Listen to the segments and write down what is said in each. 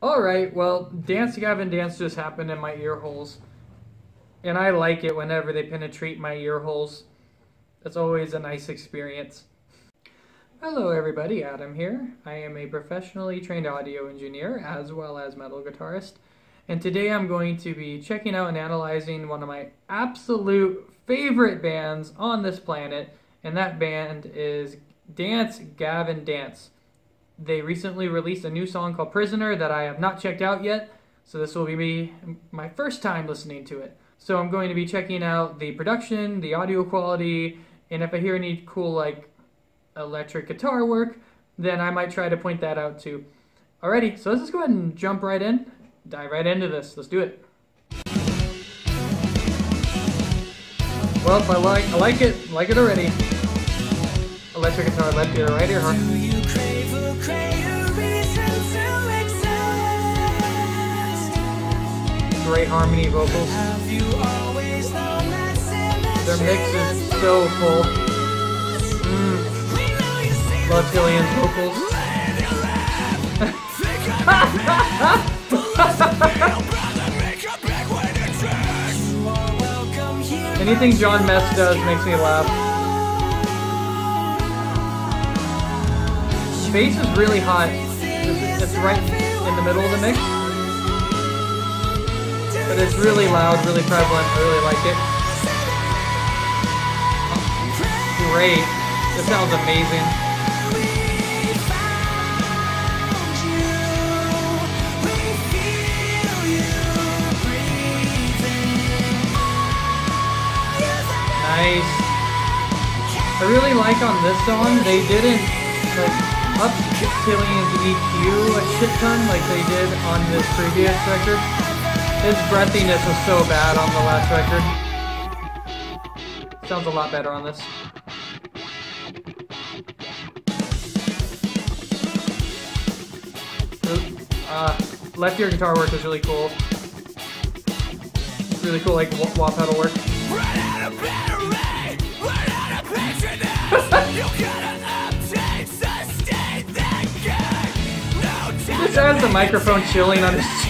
Alright, well, Dance Gavin Dance just happened in my ear holes. And I like it whenever they penetrate my ear holes. That's always a nice experience. Hello everybody, Adam here. I am a professionally trained audio engineer as well as metal guitarist. And today I'm going to be checking out and analyzing one of my absolute favorite bands on this planet. And that band is Dance Gavin Dance. They recently released a new song called Prisoner that I have not checked out yet, so this will be my first time listening to it. So I'm going to be checking out the production, the audio quality, and if I hear any cool like electric guitar work, then I might try to point that out too. Alrighty, so let's just go ahead and jump right in, dive right into this. Let's do it. Well, I like it already. Electric guitar, left ear, right ear, huh? Great harmony vocals. Their mix is so full. Love Tilian's vocals. Anything John Mess does makes me laugh. Bass is really hot. It's right in the middle of the mix. But it's really loud, really prevalent, I really like it. Great. This sounds amazing. Nice. I really like on this song, they didn't up Tilian's EQ a shit ton like they did on this previous record. His breathiness was so bad on the last record. Sounds a lot better on this. Left ear guitar work is really cool. Really cool, like wah pedal work. This has the microphone chilling on his chest.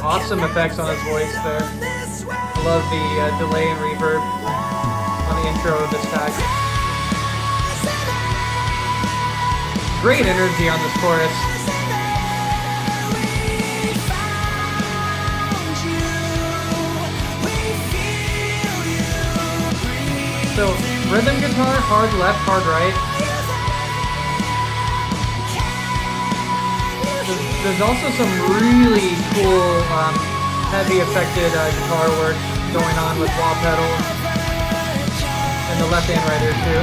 Awesome effects on his voice there. I love the delay and reverb on the intro of this track. Great energy on this chorus. So, rhythm guitar, hard left, hard right. There's also some really cool, heavy affected guitar work going on with wah pedal and the left and right ear too.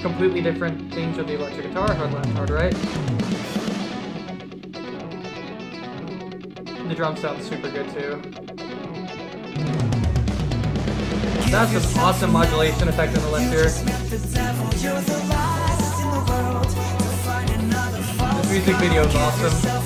Completely different things with the electric guitar, hard left, hard right. The drum sounds super good too. That's an awesome modulation effect on the left ear. This music video is awesome.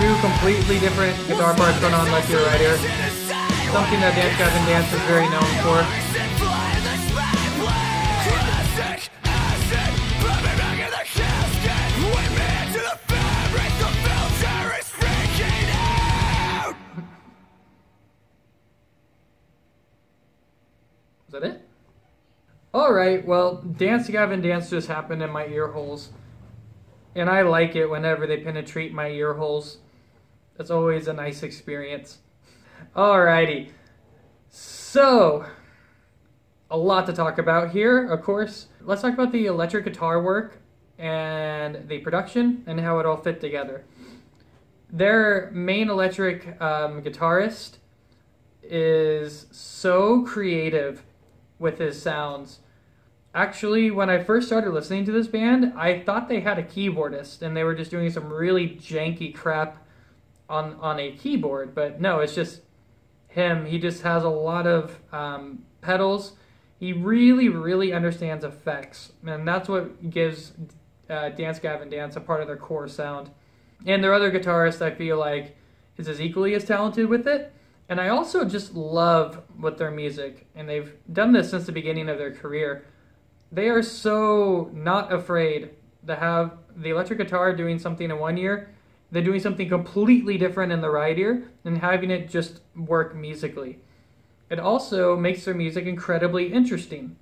Two completely different guitar parts going on left ear, right ear. Something that Dance Gavin Dance is very known for. Is that it? Alright, well, Dance Gavin Dance just happened in my ear holes. And I like it whenever they penetrate my ear holes. That's always a nice experience. Alrighty. So, a lot to talk about here, of course. Let's talk about the electric guitar work and the production and how it all fit together. Their main electric guitarist is so creative with his sounds. Actually, when I first started listening to this band, I thought they had a keyboardist and they were just doing some really janky crap on a keyboard, but no, it's just him. He just has a lot of pedals. He really, really understands effects, and that's what gives Dance Gavin Dance a part of their core sound. And their other guitarist, I feel like, is as equally as talented with it. And I also just love what their music, and they've done this since the beginning of their career. They are so not afraid to have the electric guitar doing something in one ear, they're doing something completely different in the right ear, and having it just work musically. It also makes their music incredibly interesting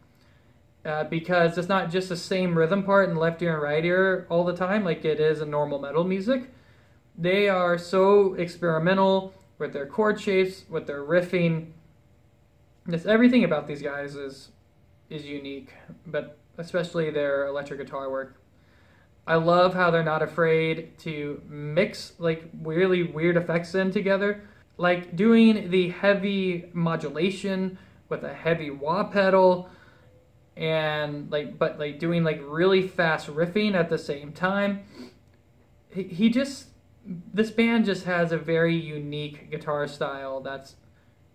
because it's not just the same rhythm part in left ear and right ear all the time like it is in normal metal music. They are so experimental with their chord shapes, with their riffing. Just everything about these guys is unique, but especially their electric guitar work. I love how they're not afraid to mix like really weird effects in together, like doing the heavy modulation with a heavy wah pedal, and but doing like really fast riffing at the same time. This band just has a very unique guitar style that's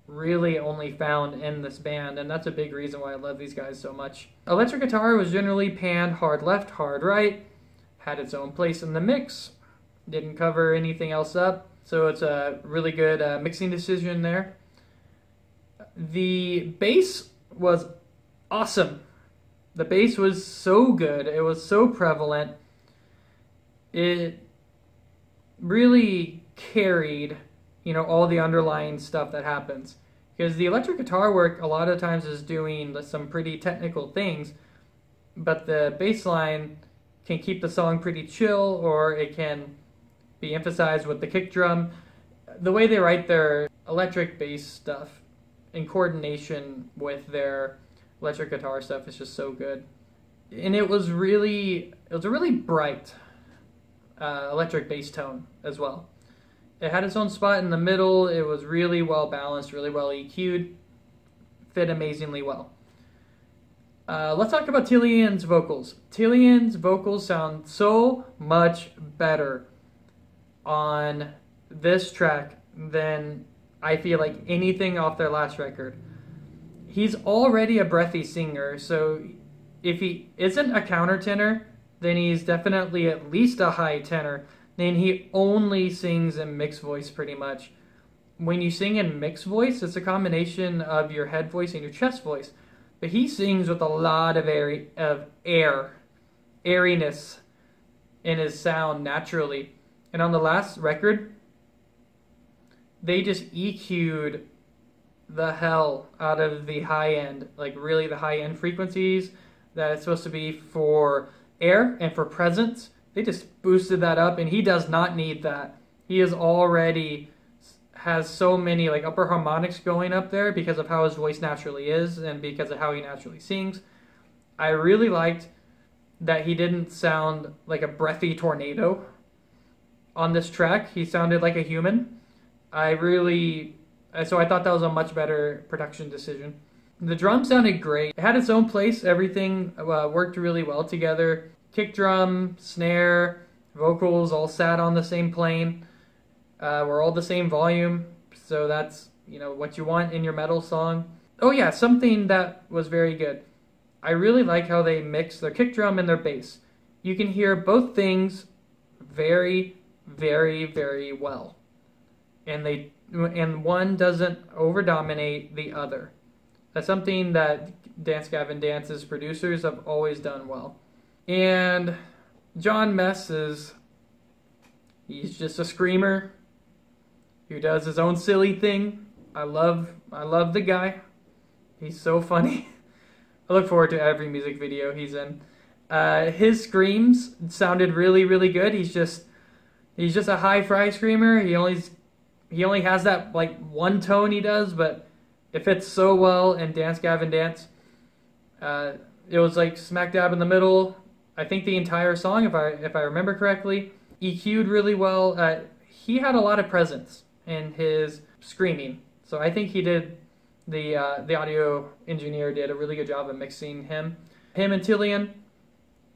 really only found in this band, and that's a big reason why I love these guys so much. Electric guitar was generally panned hard left, hard right, had its own place in the mix, didn't cover anything else up, so it's a really good mixing decision there. The bass was awesome. The bass was so good, it was so prevalent. It really carried, you know, all the underlying stuff that happens. Because the electric guitar work a lot of times is doing some pretty technical things, but the bass line can keep the song pretty chill, or it can be emphasized with the kick drum. The way they write their electric bass stuff in coordination with their electric guitar stuff is just so good. And it was a really bright electric bass tone as well. It had its own spot in the middle. It was really well balanced, really well EQ'd, fit amazingly well. Let's talk about Tilian's vocals. Tilian's vocals sound so much better on this track than I feel like anything off their last record. He's already a breathy singer, so if he isn't a countertenor, then he's definitely at least a high tenor. Then he only sings in mixed voice pretty much. When you sing in mixed voice, it's a combination of your head voice and your chest voice. But he sings with a lot of airiness in his sound naturally. And on the last record, they just EQ'd the hell out of the high end, like really the high end frequencies that it's supposed to be for air and for presence. They just boosted that up, and he does not need that. He is already has so many like upper harmonics going up there because of how his voice naturally is and because of how he naturally sings. I really liked that he didn't sound like a breathy tornado on this track. He sounded like a human. So I thought that was a much better production decision. The drum sounded great. It had its own place. Everything worked really well together. Kick drum, snare, vocals all sat on the same plane, were all the same volume, so that's, you know, what you want in your metal song. Oh yeah, something that was very good. I really like how they mix their kick drum and their bass. You can hear both things very, very, very well. And one doesn't overdominate the other. That's something that Dance Gavin Dance's producers have always done well. And John Mess he's just a screamer who does his own silly thing. I love the guy. He's so funny. I look forward to every music video he's in. His screams sounded really, really good. He's just a high fry screamer. He only has that like one tone he does, but it fits so well in Dance Gavin Dance. It was like smack dab in the middle. I think the entire song, if I remember correctly, EQ'd really well. he had a lot of presence in his screaming. So I think he did, the audio engineer did a really good job of mixing him. Him and Tilian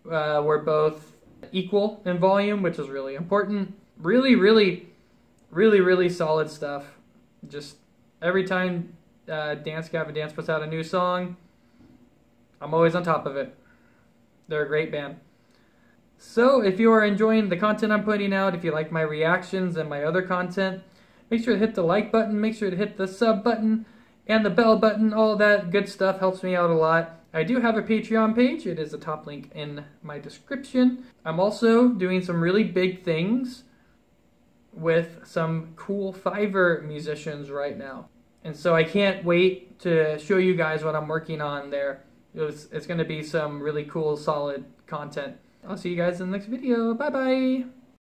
were both equal in volume, which is really important. Really solid stuff. Just every time Dance Gavin Dance puts out a new song, I'm always on top of it. They're a great band. So if you are enjoying the content I'm putting out, if you like my reactions and my other content, make sure to hit the like button, make sure to hit the sub button and the bell button. All that good stuff helps me out a lot. I do have a Patreon page. It is the top link in my description. I'm also doing some really big things with some cool Fiverr musicians right now. And so I can't wait to show you guys what I'm working on there. It's going to be some really cool, solid content. I'll see you guys in the next video. Bye-bye.